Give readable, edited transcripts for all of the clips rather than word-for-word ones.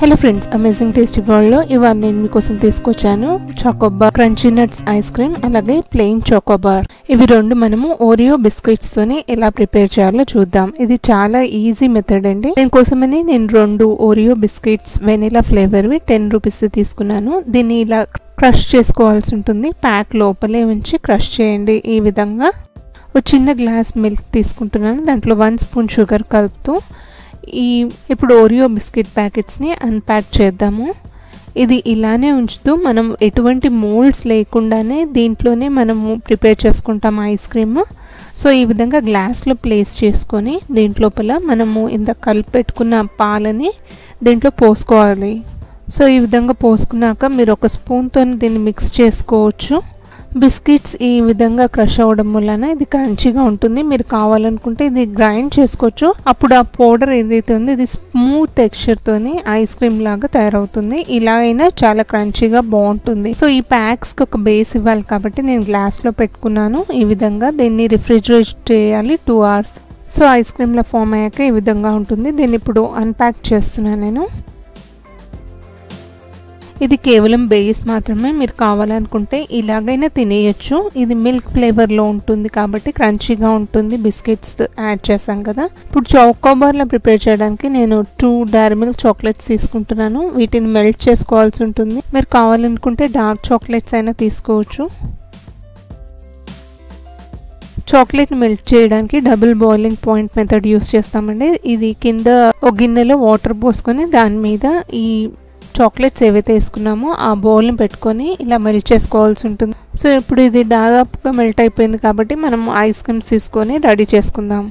Hello friends, amazing tasty world లో ఇవాళ నేను మీకోసం తీసుకొచ్చాను choco bar crunchy nuts ice cream, అలాగే ప్లెయిన్ చాకోబార్. ఇవి రెండు మనము ఓరియో బిస్కెట్స్ తోని ఎలా ప్రిపేర్ చేయాలో చూద్దాం. ఇది చాలా ఈజీ మెథడ్ అండి. దీనికోసమని నేను రెండు ఓరియో బిస్కెట్స్ వెనిలా ఫ్లేవర్ వి 10 రూపీస్ తీసుకున్నాను. దీన్ని ఇలా క్రష్ చేసుకోవాల్సి ఉంటుంది. ప్యాక్ లోపలే ఉంచి క్రష్ చేయండి. ఈ విధంగా ఒక చిన్న గ్లాస్ మిల్క్ తీసుకుంటున్నాను. దాంట్లో 1 స్పూన్ షుగర్ కలుపుతూ ఇప్పుడు ఓరియో బిస్కెట్ ప్యాకెట్స్ని అన్ప్యాక్ చేద్దాము. ఇది ఇలానే ఉంచుతూ మనం ఎటువంటి మోల్డ్స్ లేకుండానే దీంట్లోనే మనము ప్రిపేర్ చేసుకుంటాం ఐస్ క్రీమ్. సో ఈ విధంగా గ్లాస్లో ప్లేస్ చేసుకొని దీంట్లోపల మనము ఇందాక కలిపి పెట్టుకున్న పాలని దీంట్లో పోసుకోవాలి. సో ఈ విధంగా పోసుకున్నాక మీరు ఒక స్పూన్తో దీన్ని మిక్స్ చేసుకోవచ్చు. బిస్కెట్స్ ఈ విధంగా క్రష్ అవ్వడం వలన ఇది క్రంచీగా ఉంటుంది. మీరు కావాలనుకుంటే ఇది గ్రైండ్ చేసుకోవచ్చు. అప్పుడు ఆ పౌడర్ ఏదైతే ఉందో ఇది స్మూత్ టెక్స్చర్తోని ఐస్ క్రీమ్ లాగా తయారవుతుంది. ఇలా అయినా చాలా క్రంచీగా బాగుంటుంది. సో ఈ ప్యాక్స్కి ఒక బేస్ ఇవ్వాలి కాబట్టి నేను గ్లాస్లో పెట్టుకున్నాను. ఈ విధంగా దీన్ని రిఫ్రిజిరేట్ చేయాలి 2 అవర్స్. సో ఐస్ క్రీమ్లో ఫామ్ అయ్యాక ఈ విధంగా ఉంటుంది. దీన్ని ఇప్పుడు అన్ప్యాక్ చేస్తున్నాను నేను. ఇది కేవలం బేస్ మాత్రమే. మీరు కావాలనుకుంటే ఇలాగైనా తినేయచ్చు. ఇది మిల్క్ ఫ్లేవర్లో ఉంటుంది కాబట్టి క్రంచీగా ఉంటుంది. బిస్కెట్స్ యాడ్ చేసాం కదా. ఇప్పుడు చాకోబార్లో ప్రిపేర్ చేయడానికి నేను 2 డైరీ మిల్క్ చాక్లెట్స్ తీసుకుంటున్నాను. వీటిని మెల్ట్ చేసుకోవాల్సి ఉంటుంది. మీరు కావాలనుకుంటే డార్క్ చాక్లెట్స్ అయినా తీసుకోవచ్చు. చాక్లెట్ని మెల్ట్ చేయడానికి double boiling point method use చేస్తామండి. ఇది కింద ఒక గిన్నెలో వాటర్ పోసుకొని దాని మీద ఈ చాక్లెట్స్ ఏవైతే వేసుకున్నామో ఆ బౌల్ని పెట్టుకొని ఇలా మెల్ట్ చేసుకోవాల్సి ఉంటుంది. సో ఇప్పుడు ఇది దాదాపుగా మెల్ట్ అయిపోయింది కాబట్టి మనం ఐస్ క్రీమ్స్ తీసుకొని రెడీ చేసుకుందాం.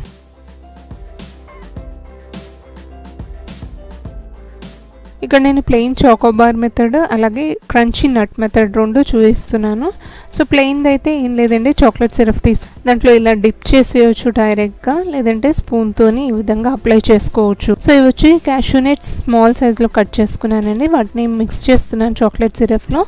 ఇక్కడ నేను ప్లెయిన్ చాకోబార్ మెథడ్ అలాగే క్రంచీ నట్ మెథడ్ రెండు చూపిస్తున్నాను. సో ప్లెయిన్ది అయితే ఏం లేదండి, చాక్లెట్ సిరప్ తీసుకుని దాంట్లో ఇలా డిప్ చేసేయచ్చు డైరెక్ట్గా, లేదంటే స్పూన్తోని ఈ విధంగా అప్లై చేసుకోవచ్చు. సో ఇవి వచ్చి క్యాష్యూ నట్స్ స్మాల్ సైజ్లో కట్ చేసుకున్నానండి. వాటిని మిక్స్ చేస్తున్నాను చాక్లెట్ సిరప్లో.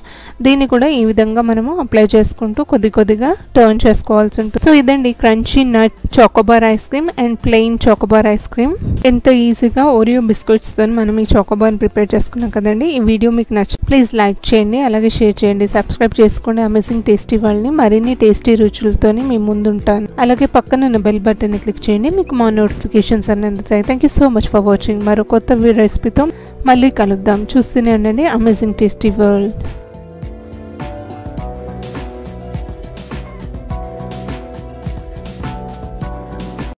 దీన్ని కూడా ఈ విధంగా మనము అప్లై చేసుకుంటూ కొద్ది కొద్దిగా టర్న్ చేసుకోవాల్సి ఉంటుంది. సో ఇదండి crunchy nut choco bar ice cream and plain choco bar ice cream. ఎంత ఈజీగా ఓరియో బిస్కెట్స్తో మనం ఈ చాకోబార్ని ప్రిపేర్ చేసుకున్నాం కదండి. ఈ వీడియో మీకు నచ్చింది ప్లీజ్ లైక్ చేయండి, అలాగే షేర్ చేయండి, సబ్స్క్రైబ్ చేసుకోండి. అమేజింగ్ టేస్టీ వరల్డ్ని మరిన్ని టేస్టీ రుచులతో మీ ముందుంటాను. అలాగే పక్కన ఉన్న బెల్ బటన్ని క్లిక్ చేయండి, మీకు మా నోటిఫికేషన్స్ అన్ని అందుతాయి. Thank you so much for watching. మరో కొత్త రెసిపీతో మళ్ళీ కలుద్దాం. చూస్తూనే ఉండండి అమేజింగ్ టేస్టీ వరల్డ్.